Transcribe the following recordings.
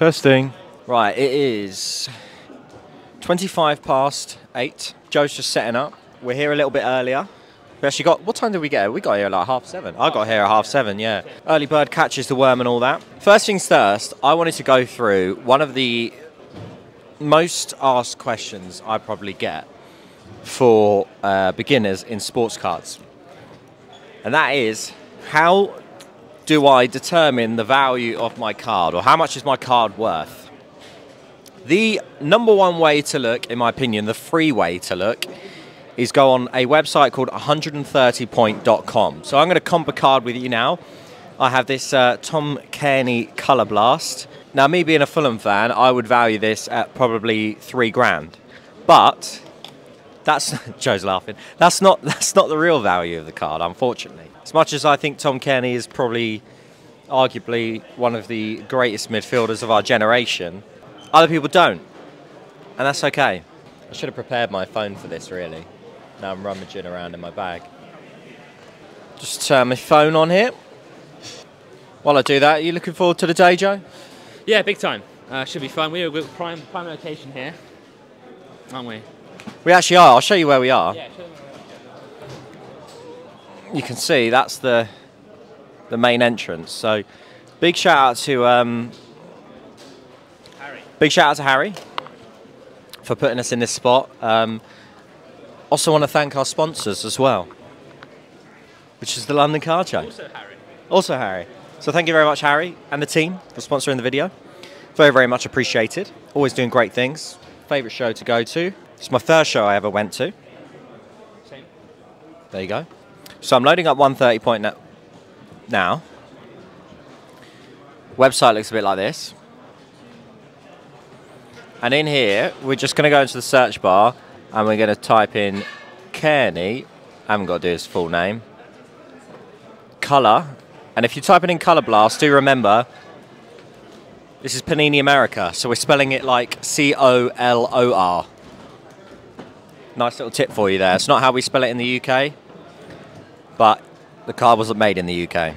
Testing. Right, it is 8:25. Joe's just setting up. We're here a little bit earlier. We actually got, what time did we get here? We got here at like 7:30. I got here at 7:30, yeah. Early bird catches the worm and all that. First things first, I wanted to go through one of the most asked questions I probably get for beginners in sports cards. And that is, how do I determine the value of my card, or how much is my card worth? The number one way to look, in my opinion, the free way to look, is go on a website called 130point.com. So I'm going to comp a card with you now. I have this Tom Cairney Colour Blast. Now, me being a Fulham fan, I would value this at probably £3 grand. But that's Joe's laughing. That's not the real value of the card, unfortunately. As much as I think Tom Cairney is probably arguably one of the greatest midfielders of our generation, other people don't. And that's okay. I should have prepared my phone for this, really. Now I'm rummaging around in my bag. Just turn my phone on here. While I do that, are you looking forward to the day, Joe? Yeah, big time. Should be fun. We're at prime location here, aren't we? We actually are. I'll show you where we are. Yeah, show them where we are. You can see that's the main entrance. So, big shout out to Harry. Big shout out to Harry for putting us in this spot. Also want to thank our sponsors as well, which is the London Card Show. Also Harry. Also Harry. So thank you very much, Harry, and the team for sponsoring the video. Very, very much appreciated. Always doing great things. Favourite show to go to. It's my first show I ever went to. Same. There you go. So I'm loading up 130point now. Website looks a bit like this. And in here, we're just going to go into the search bar and we're going to type in Cairney. I haven't got to do his full name. Colour. And if you're typing in Colour Blast, do remember, this is Panini America. So we're spelling it like C-O-L-O-R. Nice little tip for you there. It's not how we spell it in the UK, but the card wasn't made in the UK.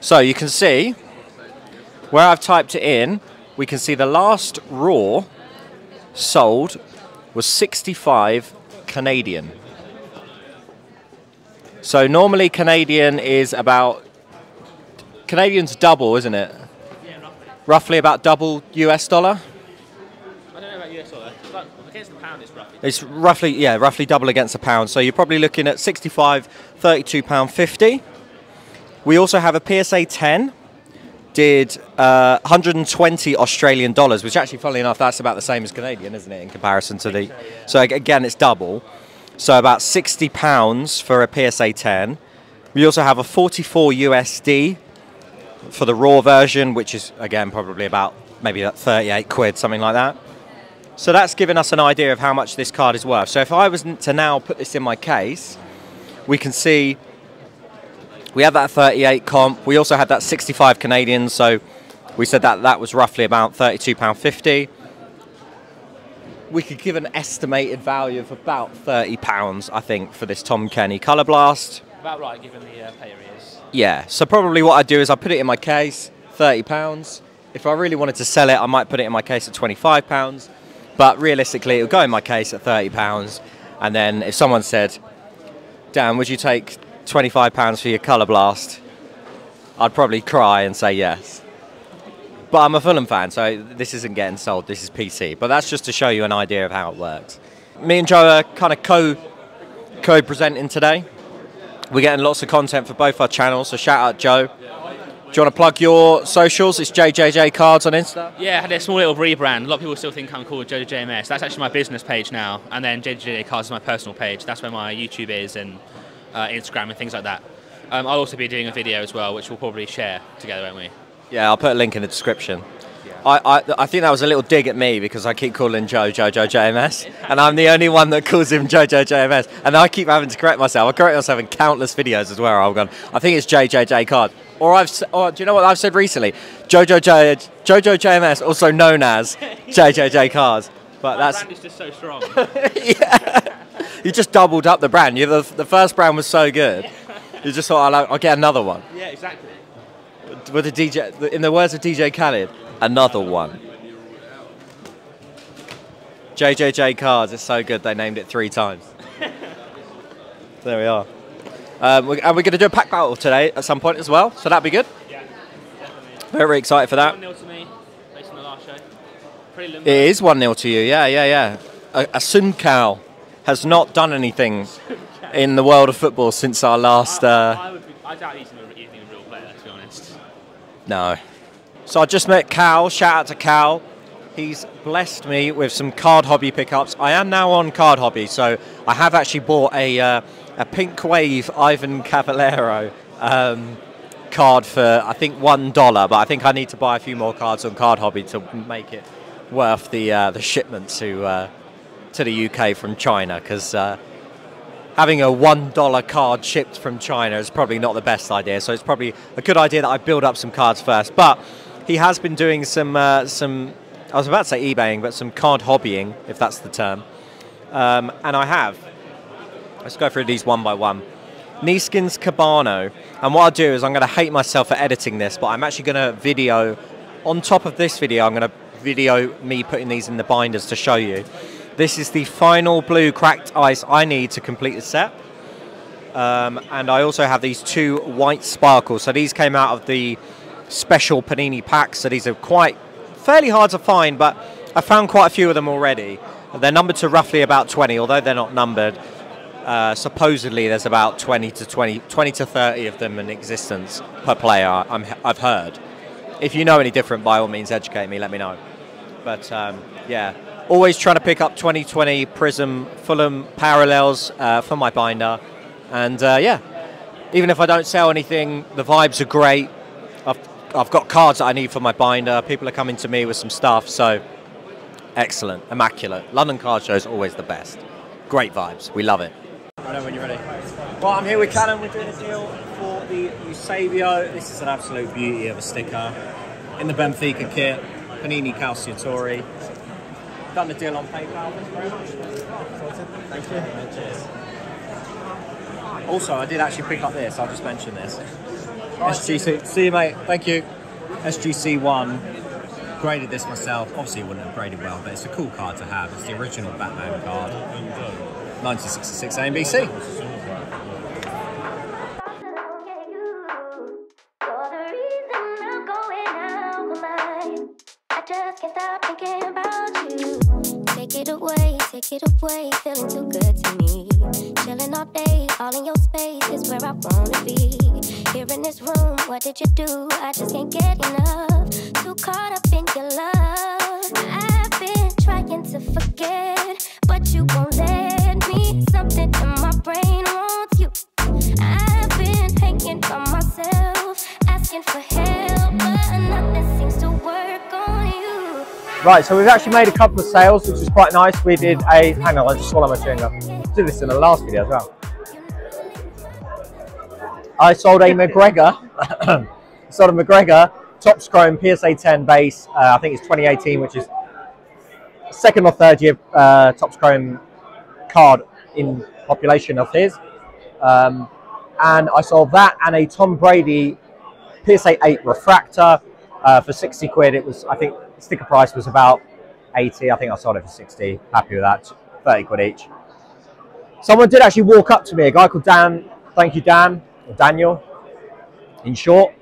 So you can see where I've typed it in, we can see the last raw sold was 65 Canadian. So normally Canadian is about, Canadian's double, isn't it? Yeah, roughly. Roughly about double US dollar. I don't know about US dollar. It's like, against the pound, it's roughly. It's roughly, yeah, roughly double against the pound. So you're probably looking at 65, £32.50. We also have a PSA 10. Did 120 Australian dollars, which actually, funnily enough, that's about the same as Canadian, isn't it, in comparison to the... So, yeah. So again, it's double. So about £60 for a PSA 10. We also have a 44 USD for the raw version, which is, again, probably about maybe like 38 quid, something like that. So that's given us an idea of how much this card is worth. So if I was to now put this in my case, we can see... We have that 38 comp. We also had that 65 Canadian, so we said that that was roughly about £32.50. We could give an estimated value of about £30, I think, for this Tom Cairney Colour Blast. About right, given the payer he is. Yeah, so probably what I do is I put it in my case, £30. If I really wanted to sell it, I might put it in my case at £25. But realistically, it would go in my case at £30. And then if someone said, Dan, would you take... £25 for your Colour Blast, I'd probably cry and say yes. But I'm a Fulham fan, so this isn't getting sold, this is PC. But that's just to show you an idea of how it works. Me and Joe are kind of co-presenting today. We're getting lots of content for both our channels, so shout out Joe. Do you want to plug your socials? It's JJJCards on Insta. Yeah, I had a small little rebrand. A lot of people still think I'm called JoJoJMS. That's actually my business page now. And then JJJCards is my personal page. That's where my YouTube is and Instagram and things like that. I'll also be doing a video as well, which we'll probably share together, won't we? Yeah, I'll put a link in the description. Yeah. I think that was a little dig at me because I keep calling Joe JoJoJMS, and I'm the only one that calls him JoJoJMS, and I keep having to correct myself. I correct myself in countless videos as well. I've gone, I think it's JJJCard, or do you know what I've said recently? JoJoJMS, also known as JJJCards. But my brand is just so strong. Yeah. You just doubled up the brand. You, the first brand was so good. You just thought, I'll get another one. Yeah, exactly. With the DJ, in the words of DJ Khaled, another one. JJJ Cards, it's so good they named it 3 times. There we are. And we're going to do a pack battle today at some point as well, so that'd be good. Yeah, definitely. Very excited for that. 1-0 to me, based on the last show. Pretty limited. It is 1-0 to you, yeah. A Sun Kao has not done anything in the world of football since our last... I doubt he's even a real player, to be honest. No. So I just met Kao, shout out to Kao. He's blessed me with some card hobby pickups. I am now on card hobby, so I have actually bought a pink wave Ivan Cavallero card for I think $1, but I think I need to buy a few more cards on card hobby to make it worth the shipment to the UK from China, because having a $1 card shipped from China is probably not the best idea. So it's probably a good idea that I build up some cards first. But he has been doing some. I was about to say eBaying, but some card hobbying, if that's the term. And I have. Let's go through these one by one. Niskin's Cabano. And what I'll do is I'm going to hate myself for editing this, but I'm actually going to video, on top of this video, I'm going to video me putting these in the binders to show you. This is the final blue cracked ice I need to complete the set. And I also have these 2 white sparkles. So these came out of the special Panini packs. So these are quite... fairly hard to find, but I found quite a few of them already. They're numbered to roughly about 20, although they're not numbered. Supposedly there's about 20 to 30 of them in existence per player, I've heard. If you know any different, by all means educate me, let me know. But yeah, always trying to pick up 2020 Prism Fulham parallels for my binder. And yeah, even if I don't sell anything, the vibes are great. I've got cards that I need for my binder. People are coming to me with some stuff, so excellent, immaculate. London Card Show is always the best. Great vibes, we love it. I know when you're ready. Well, I'm here with Callum. We're doing a deal for the Eusebio. This is an absolute beauty of a sticker. In the Benfica kit, Panini Calciatori. Done the deal on PayPal. Thank you very much. Thank you. Cheers. Also, I did actually pick up this. I'll just mention this. SGC, see you mate, thank you. SGC1, graded this myself. Obviously it wouldn't have graded well, but it's a cool card to have. It's the original Batman card, 1966 ABC. Take it away, feeling too good to me. Chilling all day, all in your space is where I wanna be. Here in this room, what did you do? I just can't get enough. Too caught up in your love. I've been trying to forget, but you won't let me. Something in my brain wants you. I've been hanging by myself, asking for help, but nothing seems to work on you. Right, so we've actually made a couple of sales, which is quite nice. We did a... Hang on, I just swallowed my chewing gum. I did this in the last video as well. I sold a McGregor. Sold a McGregor Topps Chrome PSA 10 base. I think it's 2018, which is second or third year Topps Chrome card in population of his. And I sold that and a Tom Brady PSA 8 refractor for 60 quid. It was, I think... sticker price was about 80. I think I sold it for 60. Happy with that. 30 quid each. Someone did actually walk up to me. A guy called Dan. Thank you, Dan. Or Daniel, in short.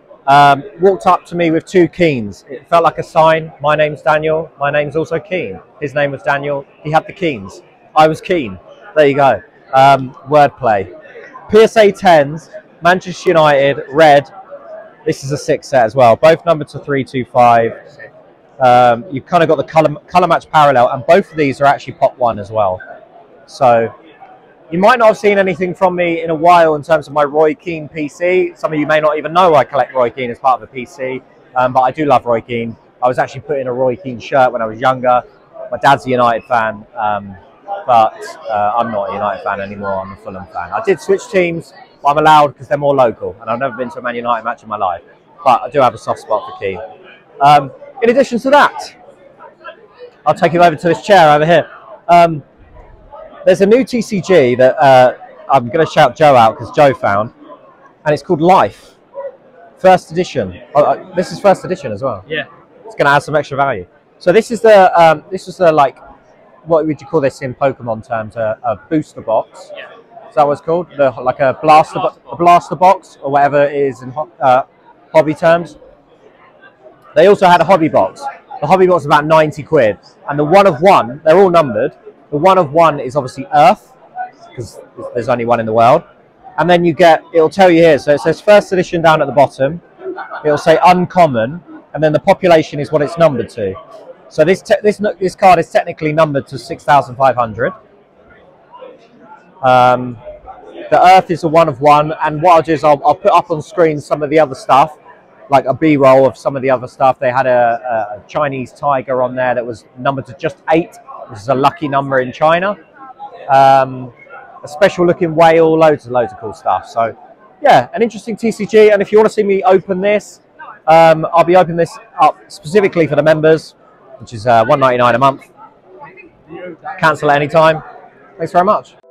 Walked up to me with 2 Keens. It felt like a sign. My name's Daniel. My name's also Keen. His name was Daniel. He had the Keens. I was Keen. There you go. Wordplay. PSA 10s. Manchester United. Red. This is a 6 set as well. Both numbered to 325. You've kind of got the colour match parallel, and both of these are actually Pop 1 as well. So you might not have seen anything from me in a while in terms of my Roy Keane PC. Some of you may not even know I collect Roy Keane as part of a PC, but I do love Roy Keane. I was actually put in a Roy Keane shirt when I was younger. My dad's a United fan, but I'm not a United fan anymore. I'm a Fulham fan. I did switch teams, but I'm allowed because they're more local, and I've never been to a Man United match in my life. But I do have a soft spot for Keane. In addition to that, I'll take you over to this chair over here. There's a new TCG that I'm going to shout Joe out because Joe found, and it's called Life, first edition. Oh, this is first edition as well. Yeah. it's going to add some extra value. So this is the this was the, like, what would you call this in Pokemon terms, a booster box? Yeah. Is that what it's called? Yeah. The, like a blaster box or whatever it is in hobby terms. They also had a hobby box. The hobby box is about 90 quid, and the one of one, they're all numbered. The one of one is obviously Earth, because there's only one in the world. And then you get, it'll tell you here, so it says first edition down at the bottom, it'll say uncommon, and then the population is what it's numbered to. So this card is technically numbered to 6,500. The Earth is a one of one, and what I'll do is I'll put up on screen some of the other stuff, like a B-roll of some of the other stuff. They had a Chinese tiger on there that was numbered to just 8, which is a lucky number in China. A special looking whale, loads of cool stuff. So yeah, an interesting TCG. And if you want to see me open this, I'll be opening this up specifically for the members, which is $1.99 a month. Cancel at any time. Thanks very much.